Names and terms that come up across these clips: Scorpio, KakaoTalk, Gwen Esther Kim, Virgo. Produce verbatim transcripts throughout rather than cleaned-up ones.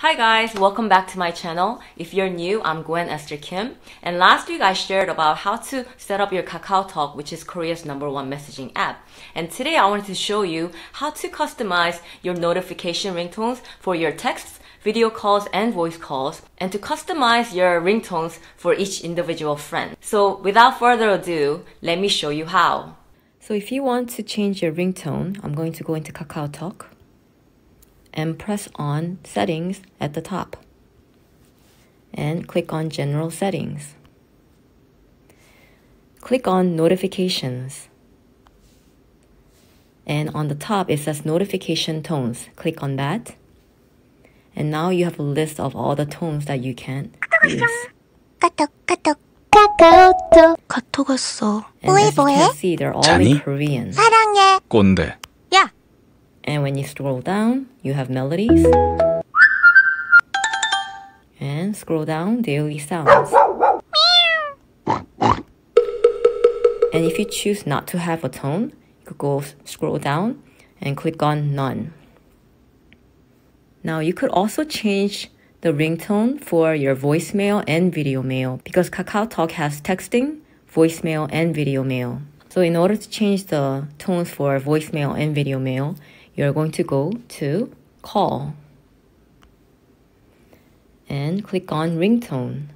Hi guys, welcome back to my channel. If you're new, I'm Gwen Esther Kim. And last week I shared about how to set up your KakaoTalk, which is Korea's number one messaging app. And today I wanted to show you how to customize your notification ringtones for your texts, video calls, and voice calls, and to customize your ringtones for each individual friend. So without further ado, let me show you how. So if you want to change your ringtone, I'm going to go into KakaoTalk and press on Settings at the top and click on General Settings. Click on Notifications, and on the top it says Notification Tones. Click on that, and now you have a list of all the tones that you can use. And as you can see, they're all in Korean. And when you scroll down, you have melodies. And scroll down, daily sounds. And if you choose not to have a tone, you could go scroll down and click on None. Now you could also change the ringtone for your voicemail and video mail, because KakaoTalk has texting, voicemail, and video mail. So in order to change the tones for voicemail and video mail, you're going to go to Call and click on Ringtone.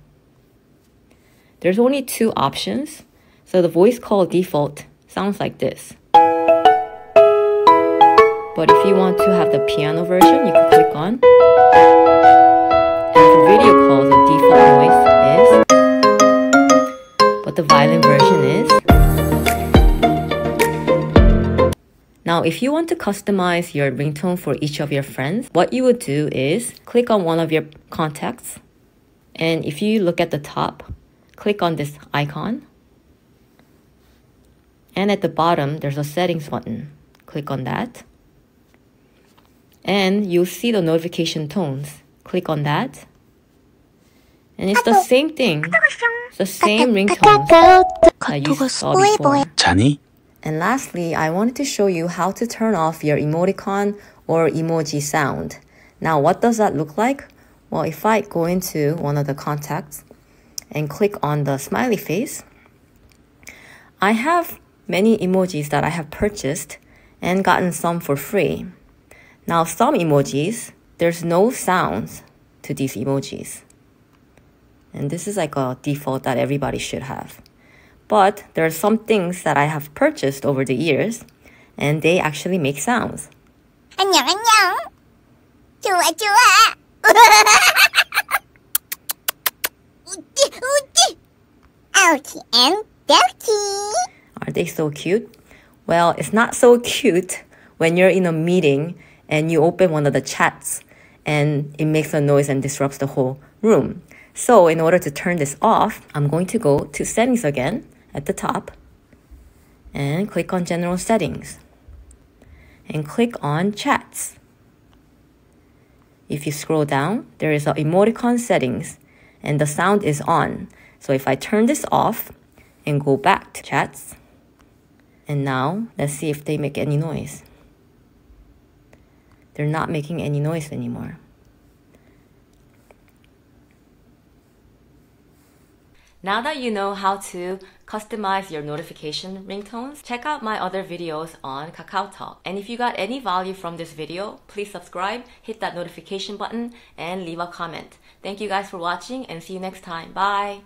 There's only two options. So the voice call default sounds like this. But if you want to have the piano version, you can click on. And for video calls, the default noise is. But the violin version is. Now, if you want to customize your ringtone for each of your friends, what you would do is click on one of your contacts. And if you look at the top, click on this icon. And at the bottom, there's a settings button. Click on that. And you'll see the notification tones. Click on that. And it's the same thing. It's the same ringtone that you saw before. And lastly, I wanted to show you how to turn off your emoticon or emoji sound. Now, what does that look like? Well, if I go into one of the contacts and click on the smiley face, I have many emojis that I have purchased and gotten some for free. Now, some emojis, there's no sounds to these emojis. And this is like a default that everybody should have. But there are some things that I have purchased over the years, and they actually make sounds. 안녕, 안녕. 좋아, 좋아. 우띠, 우띠. Ouchie and Delty. Are they so cute? Well, it's not so cute when you're in a meeting and you open one of the chats and it makes a noise and disrupts the whole room. So in order to turn this off, I'm going to go to Settings again at the top and click on General Settings and click on Chats. If you scroll down, there is an emoticon settings and the sound is on. So if I turn this off and go back to Chats, and now let's see if they make any noise. They're not making any noise anymore. Now that you know how to customize your notification ringtones, check out my other videos on KakaoTalk. And if you got any value from this video, please subscribe, hit that notification button, and leave a comment. Thank you guys for watching, and see you next time. Bye!